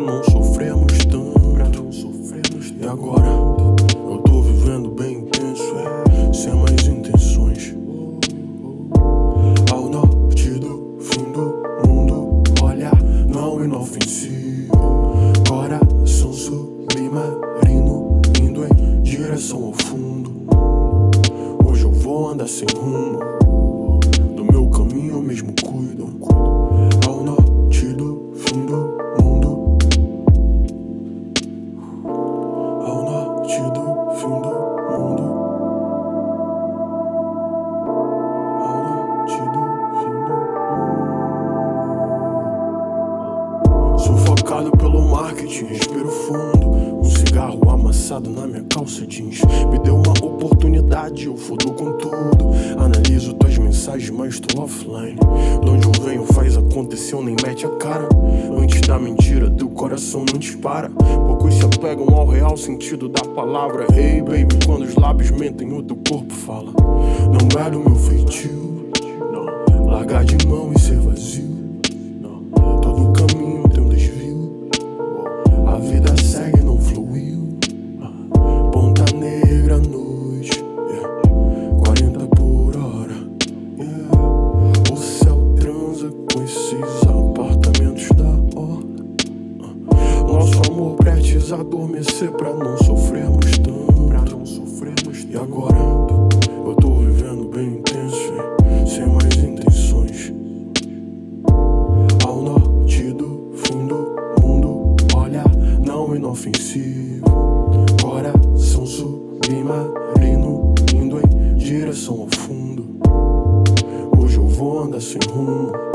não sofremos tanto. E agora eu tô vivendo bem intenso, sem mais intenções. Ao norte do fim do mundo, olha, não inofensivo. Coração submarino, indo em direção ao fundo. Hoje eu vou andar sem rumo, do meu caminho eu mesmo cuido. Ao norte do fim do mundo, ao norte do fim do mundo, ao norte do fim do mundo. Sufocado pelo marketing, respiro fundo. Um cigarro amassado na minha calça jeans me deu uma oportunidade, eu fodo com tudo. Analiso tuas mensagens, mas tô offline. De onde eu venho faz aconteceu, nem mete a cara. Antes da mentira, teu coração não dispara. Poucos se apegam ao real sentido da palavra. Hey baby, quando os lábios mentem, o teu corpo fala. Não é do meu feitio, não. Largar de mão e ser vazio, não. Todo caminho tem um desvio. A vida segue, não fluiu. Ponta negra, noite, 40 por hora. O céu transa com esses apartamentos da hora. Nosso amor prestes a adormecer pra não sofrermos tanto. E agora eu tô vivendo bem intenso, sem mais intenções. Ao norte do fim do mundo, olha, não inofensivo. Coração submarino, indo em direção ao fundo. Hoje eu vou andar sem rumo.